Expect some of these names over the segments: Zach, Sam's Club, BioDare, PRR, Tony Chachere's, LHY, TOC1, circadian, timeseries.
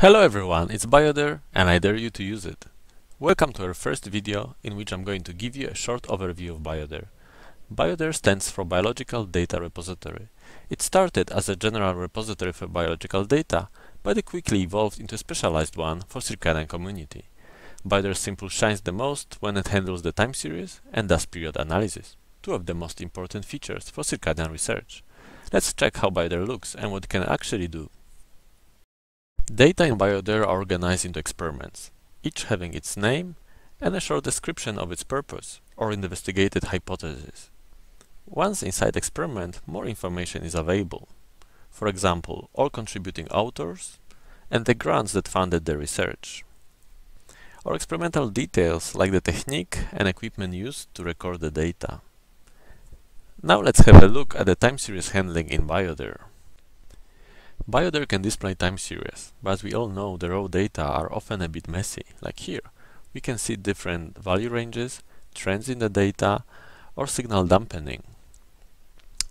Hello everyone, it's BioDare and I dare you to use it. Welcome to our first video in which I'm going to give you a short overview of BioDare. BioDare stands for Biological Data Repository. It started as a general repository for biological data, but it quickly evolved into a specialized one for circadian community. BioDare simply shines the most when it handles the time series and does period analysis, two of the most important features for circadian research. Let's check how BioDare looks and what it can actually do. Data in BioDare are organized into experiments, each having its name and a short description of its purpose or investigated hypothesis. Once inside experiment, more information is available. For example, all contributing authors and the grants that funded the research. Or experimental details like the technique and equipment used to record the data. Now let's have a look at the time series handling in BioDare. BioDare can display time series, but as we all know, the raw data are often a bit messy, like here. We can see different value ranges, trends in the data, or signal dampening.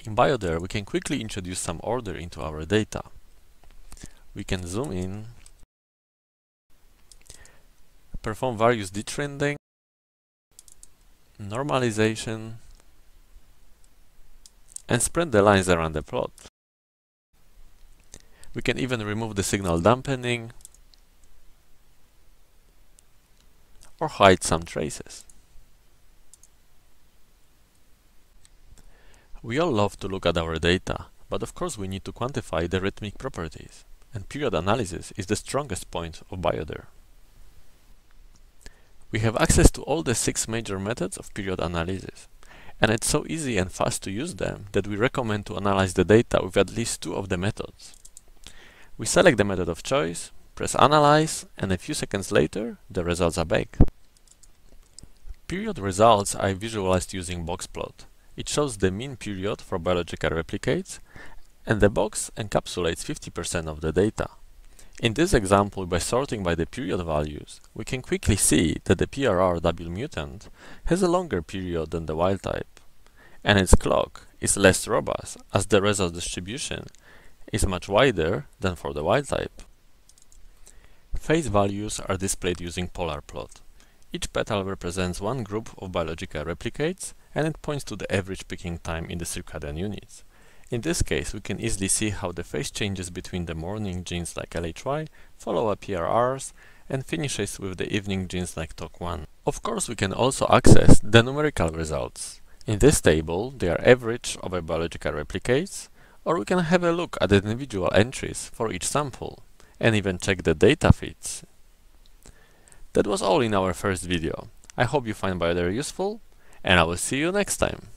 In BioDare, we can quickly introduce some order into our data. We can zoom in, perform various detrending, normalization, and spread the lines around the plot. We can even remove the signal dampening or hide some traces. We all love to look at our data, but of course we need to quantify the rhythmic properties, and period analysis is the strongest point of BioDare. We have access to all the 6 major methods of period analysis, and it's so easy and fast to use them that we recommend to analyze the data with at least 2 of the methods. We select the method of choice, press Analyze, and a few seconds later, the results are back. Period results are visualized using box plot. It shows the mean period for biological replicates, and the box encapsulates 50% of the data. In this example, by sorting by the period values, we can quickly see that the PRR double mutant has a longer period than the wild type, and its clock is less robust as the result distribution is much wider than for the wild type. Phase values are displayed using polar plot. Each petal represents one group of biological replicates and it points to the average picking time in the circadian units. In this case, we can easily see how the phase changes between the morning genes like LHY, follow-up PRRs, and finishes with the evening genes like TOC1. Of course, we can also access the numerical results. In this table, they are average over biological replicates, or we can have a look at the individual entries for each sample, and even check the data feeds. That was all in our first video. I hope you find BioDare useful, and I will see you next time.